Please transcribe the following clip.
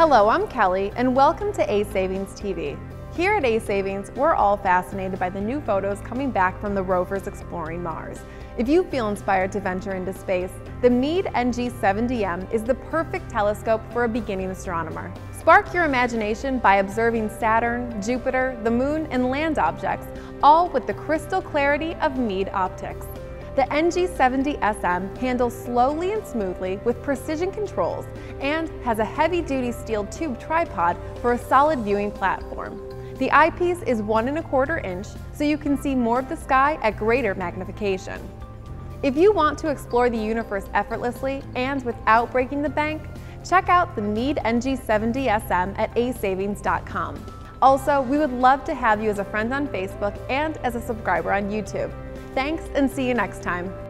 Hello, I'm Kelly, and welcome to A-Savings TV. Here at A-Savings, we're all fascinated by the new photos coming back from the rovers exploring Mars. If you feel inspired to venture into space, the Meade NG70M is the perfect telescope for a beginning astronomer. Spark your imagination by observing Saturn, Jupiter, the Moon, and land objects, all with the crystal clarity of Meade Optics. The NG70SM handles slowly and smoothly with precision controls and has a heavy-duty steel tube tripod for a solid viewing platform. The eyepiece is 1 1/4 inch, so you can see more of the sky at greater magnification. If you want to explore the universe effortlessly and without breaking the bank, check out the Meade NG70SM at asavings.com. Also, we would love to have you as a friend on Facebook and as a subscriber on YouTube. Thanks, and see you next time.